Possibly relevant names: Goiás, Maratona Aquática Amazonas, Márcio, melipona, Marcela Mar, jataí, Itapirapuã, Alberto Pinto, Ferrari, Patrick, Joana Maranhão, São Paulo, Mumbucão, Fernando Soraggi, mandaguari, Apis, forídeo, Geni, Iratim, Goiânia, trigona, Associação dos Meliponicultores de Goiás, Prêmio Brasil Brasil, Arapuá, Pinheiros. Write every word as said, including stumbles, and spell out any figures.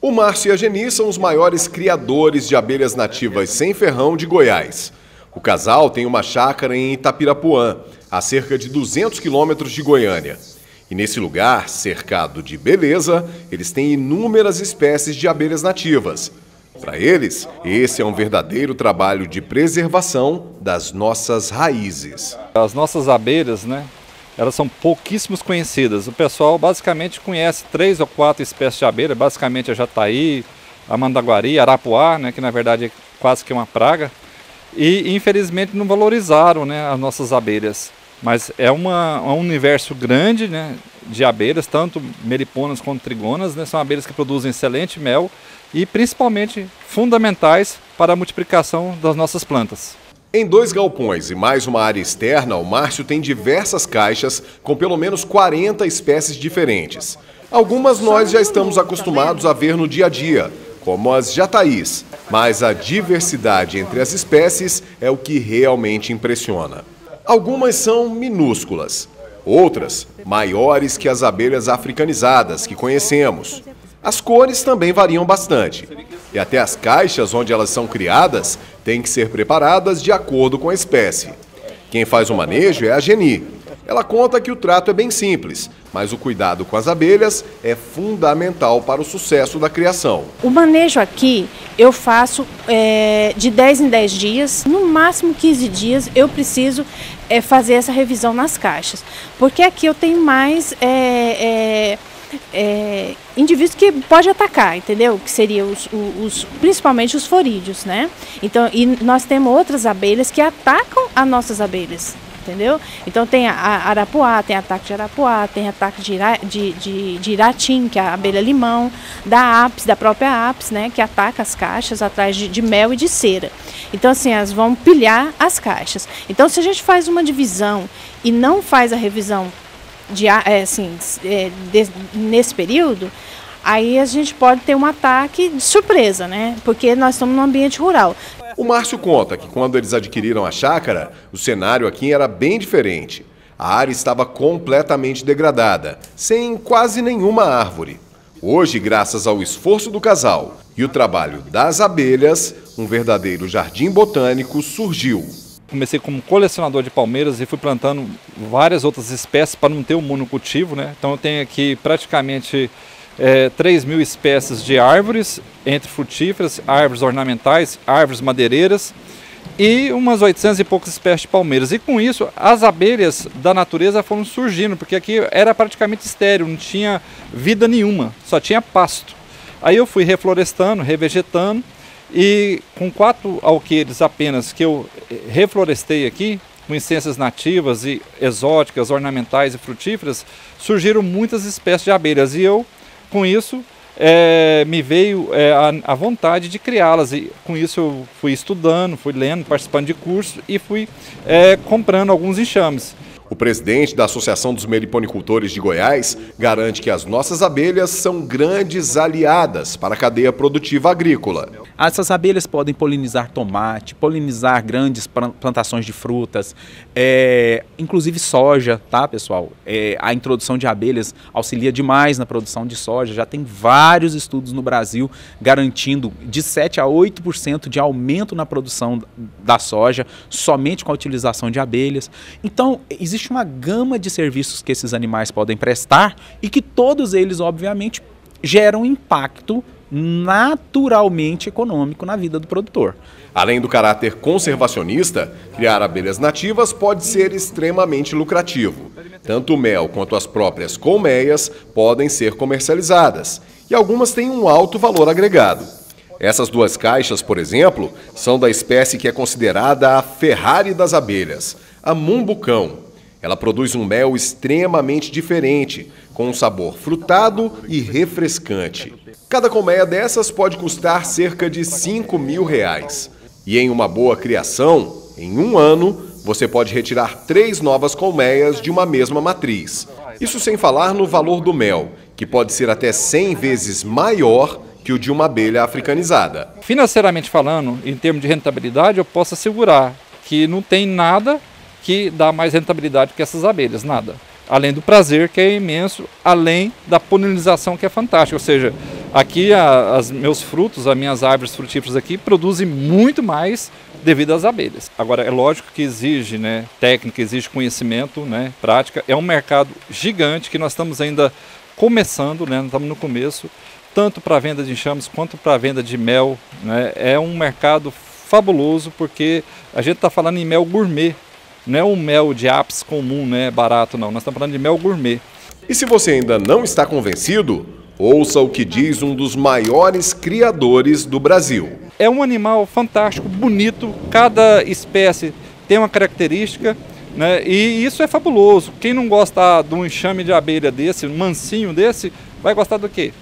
O Márcio e a Geni são os maiores criadores de abelhas nativas sem ferrão de Goiás. O casal tem uma chácara em Itapirapuã, a cerca de duzentos quilômetros de Goiânia. E nesse lugar, cercado de beleza, eles têm inúmeras espécies de abelhas nativas. Para eles, esse é um verdadeiro trabalho de preservação das nossas raízes. As nossas abelhas, né? Elas são pouquíssimas conhecidas. O pessoal basicamente conhece três ou quatro espécies de abelha, basicamente a jataí, a mandaguari, a arapuá, né, que na verdade é quase que uma praga, e infelizmente não valorizaram, né, as nossas abelhas. Mas é uma, um universo grande, né, de abelhas, tanto meliponas quanto trigonas, né, são abelhas que produzem excelente mel e principalmente fundamentais para a multiplicação das nossas plantas. Em dois galpões e mais uma área externa, o Márcio tem diversas caixas com pelo menos quarenta espécies diferentes. Algumas nós já estamos acostumados a ver no dia a dia, como as jataís, mas a diversidade entre as espécies é o que realmente impressiona. Algumas são minúsculas, outras maiores que as abelhas africanizadas que conhecemos. As cores também variam bastante. E até as caixas onde elas são criadas têm que ser preparadas de acordo com a espécie. Quem faz o manejo é a Geni. Ela conta que o trato é bem simples, mas o cuidado com as abelhas é fundamental para o sucesso da criação. O manejo aqui eu faço é, de dez em dez dias, no máximo quinze dias eu preciso é, fazer essa revisão nas caixas. Porque aqui eu tenho mais... É, é, É, indivíduos que pode atacar, entendeu? Que seriam os, os, principalmente os forídeos, né? Então, e nós temos outras abelhas que atacam as nossas abelhas, entendeu? Então tem a, a arapuá, tem ataque de arapuá, tem ataque de, ira, de, de, de iratim, que é a abelha limão, da Apis, da própria Apis, né? Que ataca as caixas atrás de, de mel e de cera. Então assim, elas vão pilhar as caixas. Então se a gente faz uma divisão e não faz a revisão De, assim, de, nesse período, aí a gente pode ter um ataque de surpresa, né? Porque nós estamos num ambiente rural. O Márcio conta que quando eles adquiriram a chácara, o cenário aqui era bem diferente. A área estava completamente degradada, sem quase nenhuma árvore. Hoje, graças ao esforço do casal e o trabalho das abelhas, um verdadeiro jardim botânico surgiu. Comecei como colecionador de palmeiras e fui plantando várias outras espécies para não ter um monocultivo, né? Então eu tenho aqui praticamente é, três mil espécies de árvores, entre frutíferas, árvores ornamentais, árvores madeireiras e umas oitocentas e poucas espécies de palmeiras. E com isso as abelhas da natureza foram surgindo, porque aqui era praticamente estéril, não tinha vida nenhuma, só tinha pasto. Aí eu fui reflorestando, revegetando. E com quatro alqueires apenas que eu reflorestei aqui, com essências nativas e exóticas, ornamentais e frutíferas, surgiram muitas espécies de abelhas. E eu, com isso, é, me veio é, a, a vontade de criá-las. E com isso eu fui estudando, fui lendo, participando de cursos e fui é, comprando alguns enxames. O presidente da Associação dos Meliponicultores de Goiás garante que as nossas abelhas são grandes aliadas para a cadeia produtiva agrícola. Essas abelhas podem polinizar tomate, polinizar grandes plantações de frutas, é, inclusive soja, tá, pessoal? É, a introdução de abelhas auxilia demais na produção de soja. Já tem vários estudos no Brasil garantindo de sete a oito por cento de aumento na produção da soja somente com a utilização de abelhas. Então, existe Existe uma gama de serviços que esses animais podem prestar e que todos eles, obviamente, geram impacto naturalmente econômico na vida do produtor. Além do caráter conservacionista, criar abelhas nativas pode ser extremamente lucrativo. Tanto o mel quanto as próprias colmeias podem ser comercializadas e algumas têm um alto valor agregado. Essas duas caixas, por exemplo, são da espécie que é considerada a Ferrari das abelhas, a Mumbucão. Ela produz um mel extremamente diferente, com um sabor frutado e refrescante. Cada colmeia dessas pode custar cerca de cinco mil reais. E em uma boa criação, em um ano, você pode retirar três novas colmeias de uma mesma matriz. Isso sem falar no valor do mel, que pode ser até cem vezes maior que o de uma abelha africanizada. Financeiramente falando, em termos de rentabilidade, eu posso assegurar que não tem nada que dá mais rentabilidade que essas abelhas, nada. além do prazer, que é imenso, além da polinização, que é fantástica. Ou seja, aqui a, as meus frutos, as minhas árvores frutíferas aqui, produzem muito mais devido às abelhas. Agora, é lógico que exige, né, técnica, exige conhecimento, né, prática. É um mercado gigante que nós estamos ainda começando, né, estamos no começo, tanto para a venda de enxames quanto para a venda de mel, né. É um mercado fabuloso, porque a gente está falando em mel gourmet. Não é um mel de Apis comum, né, barato, não. Nós estamos falando de mel gourmet. E se você ainda não está convencido, ouça o que diz um dos maiores criadores do Brasil. É um animal fantástico, bonito. Cada espécie tem uma característica, né, e isso é fabuloso. Quem não gosta de um enxame de abelha desse, um mansinho desse, vai gostar do quê?